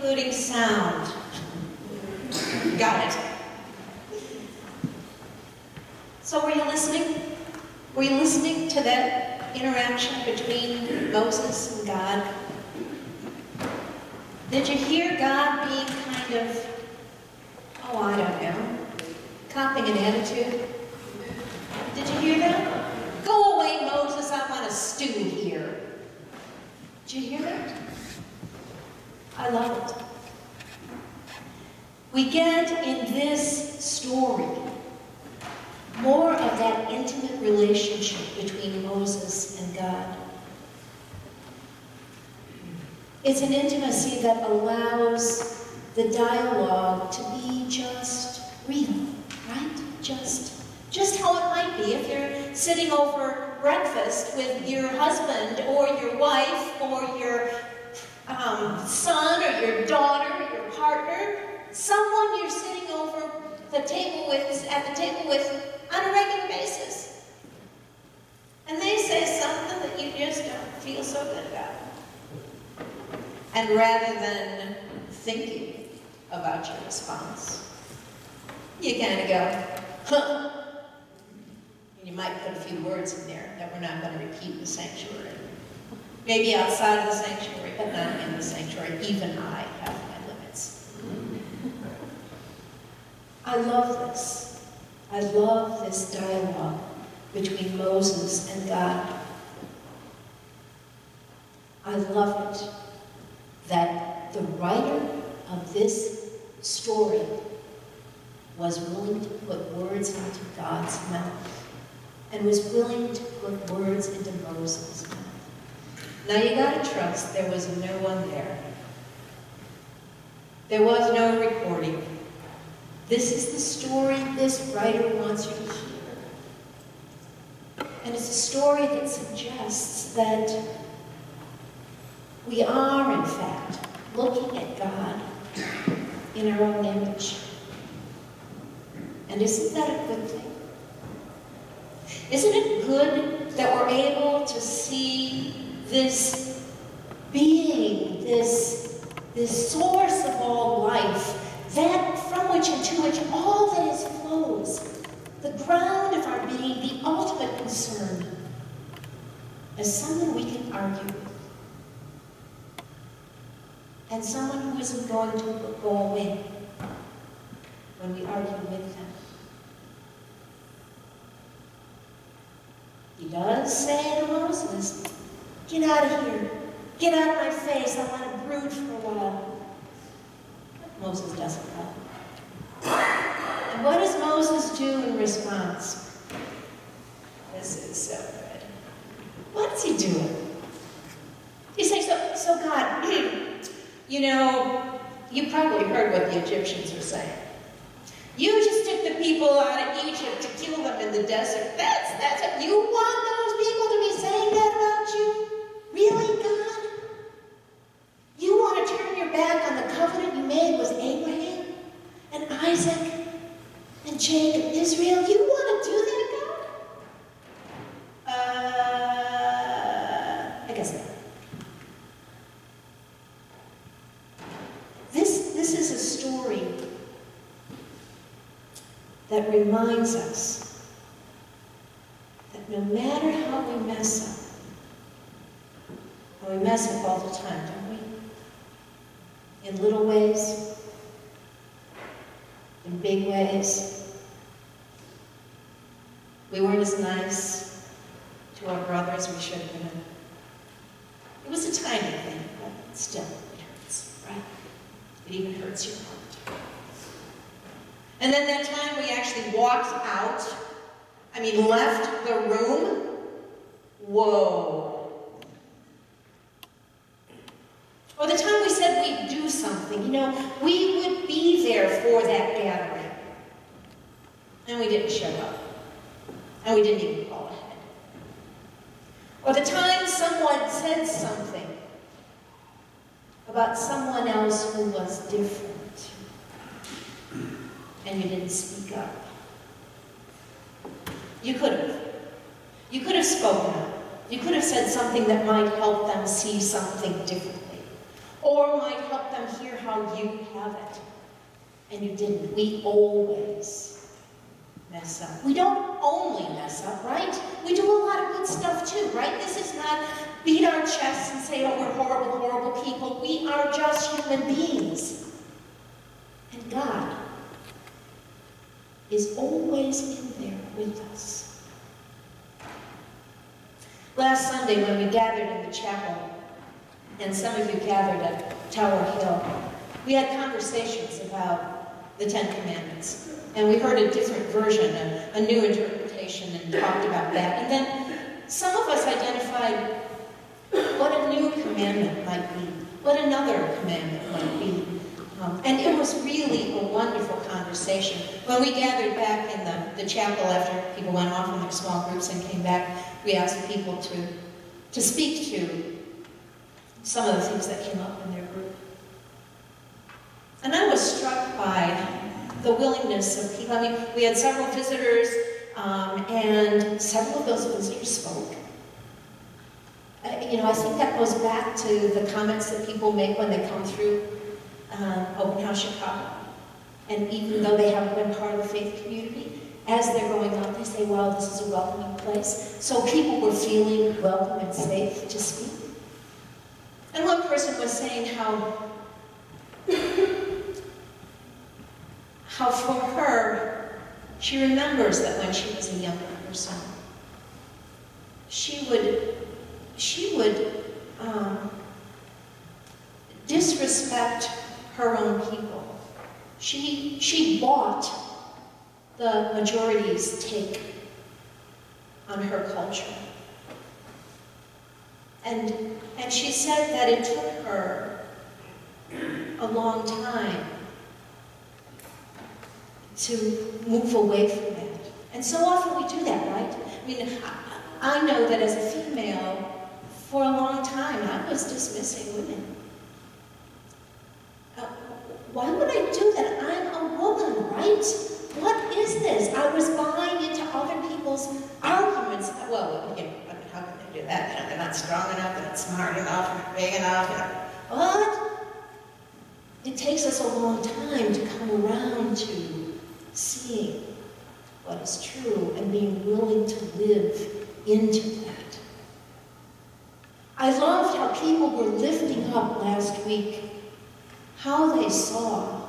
including sound. Got it. So were you listening? Were you listening to that interaction between Moses and God? Did you hear God being kind of, oh, I don't know, copying an attitude? Did you hear that? Go away, Moses, I want a stew here. Did you hear that? I love it. We get in this story more of that intimate relationship between Moses and God. It's an intimacy that allows the dialogue to be just real, right? Just how it might be if you're sitting over breakfast with your husband or your wife or your son or your daughter or your partner, someone you're sitting over the table with, at the table with on a regular basis. And they say something that you just don't feel so good about. And rather than thinking about your response, you kind of go, huh. And you might put a few words in there that we're not going to repeat in the sanctuary. Maybe outside of the sanctuary, but not in the sanctuary. Even I have my limits. I love this. I love this dialogue between Moses and God. I love it that the writer of this story was willing to put words into God's mouth and was willing to put words into Moses' mouth. Now you gotta trust there was no one there. There was no recording. This is the story this writer wants you to hear. And it's a story that suggests that we are, in fact, looking at God in our own image. And isn't that a good thing? Isn't it good that we're able to see this being, this source of all life, that from which and to which all that is flows, the ground of our being, the ultimate concern, as someone we can argue with, and someone who isn't going to go away when we argue with them. He does say to Moses, get out of here. Get out of my face. I want to brood for a while. But Moses doesn't come. And what does Moses do in response? This is so good. What's he doing? He says, so God, you know, you probably heard what the Egyptians were saying. You just took the people out of Egypt to kill them in the desert. That's it. You want those people to be saying that about you? Really, God? You want to turn your back on the covenant you made with Abraham and Isaac and Jacob, Israel? You want to do that, God? I guess not. This is a story that reminds us that no matter how we mess up, and we mess up all the time, don't we? In little ways, in big ways. We weren't as nice to our brother as we should have been. It was a tiny thing, but still, it hurts, right? It even hurts your heart. And then that time we actually walked out, left the room. Whoa. Or the time we said we'd do something, you know, we would be there for that gathering. And we didn't show up. And we didn't even call ahead. Or the time someone said something about someone else who was different. And you didn't speak up. You could have. You could have spoken up. You could have said something that might help them see something differently. or might help them hear how you have it. And you didn't. We always mess up. We don't only mess up, right? We do a lot of good stuff too, right? This is not beat our chests and say, oh, we're horrible, horrible people. We are just human beings. And God is always in there with us. Last Sunday when we gathered in the chapel, and some of you gathered at Tower Hill, we had conversations about the Ten Commandments. And we heard a different version, a new interpretation, and talked about that. And then some of us identified what a new commandment might be, what another commandment might be. And it was really a wonderful conversation. When we gathered back in the chapel after people went off in their small groups and came back, we asked people to speak to some of the things that came up in their group. And I was struck by the willingness of people. I mean, we had several visitors, and several of those visitors spoke. You know, I think that goes back to the comments that people make when they come through Open House Chicago. And even though they haven't been part of the faith community, as they're going out, they say, wow, this is a welcoming place. So people were feeling welcome and safe to speak. And one person was saying how for her, she remembers that when she was a young person, she would disrespect her own people. She bought the majority's take on her culture. And she said that it took her a long time to move away from that. And so often we do that, right? I mean, I know that as a female, for a long time, I was dismissing women. Why would I do that? I'm a woman, right? What is this? I was buying into other people's arguments. Well, okay. How can they do that? You know, they're not strong enough, they're not smart enough, they're not big enough. You know. But it takes us a long time to come around to seeing what is true and being willing to live into that. I loved how people were lifting up last week how they saw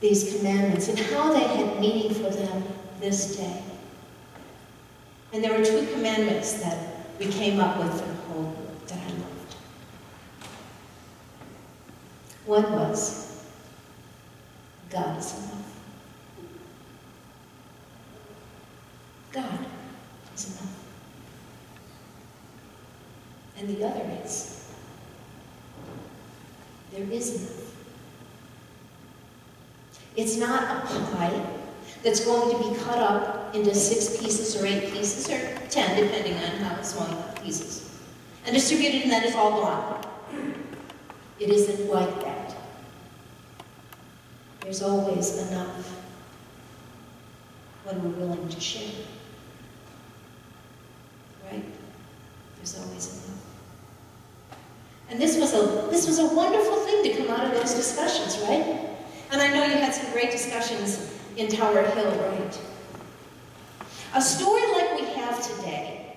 these commandments and how they had meaning for them this day. And there were two commandments that we came up with for the whole group that I loved. One was, God is enough. God is enough. And the other is, there is enough. It's not a pie that's going to be cut up into 6 pieces or 8 pieces or 10, depending on how small the pieces, and distributed, and that is all gone. It isn't like that. There's always enough when we're willing to share. Right? There's always enough. And this was a wonderful thing to come out of those discussions, right? And I know you had some great discussions in Tower Hill, right? A story like we have today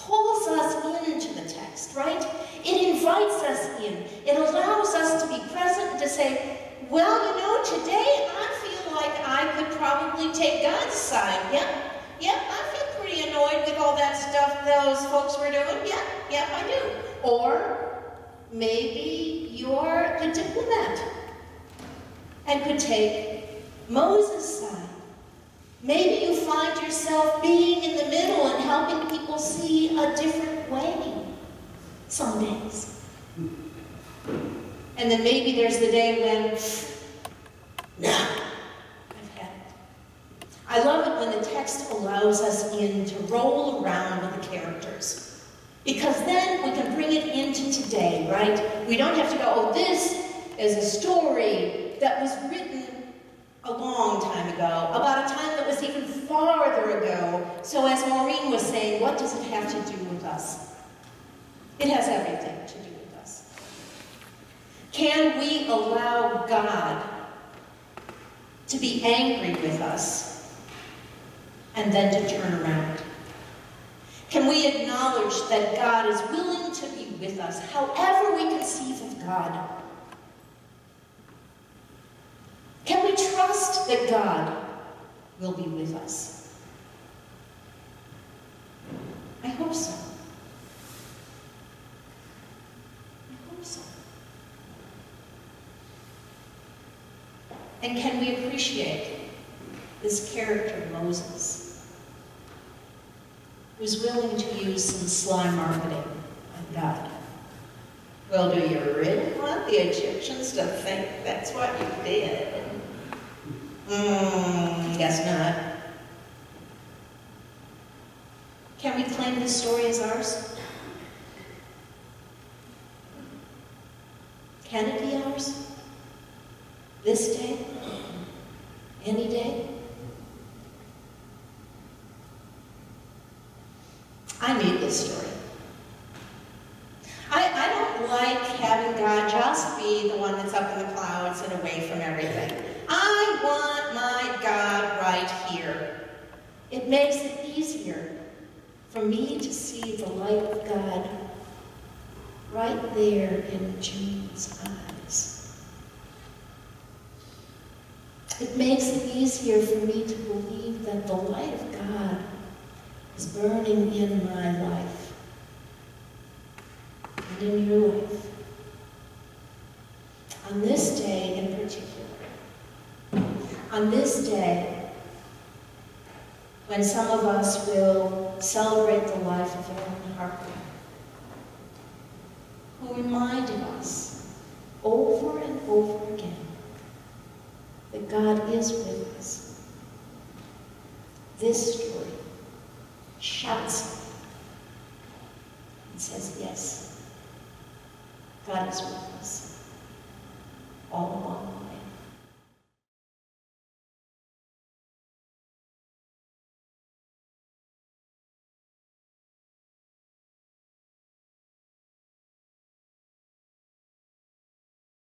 pulls us into the text, right? It invites us in. It allows us to be present and to say, well, you know, today I feel like I could probably take God's side. Yep, I feel pretty annoyed with all that stuff those folks were doing. Yep, I do. Or maybe you're a diplomat and could take Moses' side. Maybe you find yourself being in the middle and helping people see a different way some days. And then maybe there's the day when, no, I've had it. I love it when the text allows us in to roll around with the characters. Because then we can bring it into today, right? We don't have to go, oh, this is a story that was written a long time ago, about a time that was even farther ago. So as Maureen was saying, what does it have to do with us? It has everything to do with us. Can we allow God to be angry with us and then to turn around? Can we acknowledge that God is willing to be with us, however we conceive of God? Can we trust that God will be with us? I hope so. I hope so. And can we appreciate this character, Moses, who's willing to use some sly marketing on God? Well, do you really want the Egyptians to think that's what you did? Guess not. Can we claim this story as ours? Can it be ours? This day? Any day? I need this story. I don't like having God just be the one that's up in the clouds and away from everything. I want my God right here. It makes it easier for me to see the light of God right there in June's eyes. It makes it easier for me to believe that the light of God is burning in my life and in your life. On this day in particular, on this day, when some of us will celebrate the life of Ellen Harper, who reminded us over and over again that God is with us, this story shouts and says, yes, God is with us.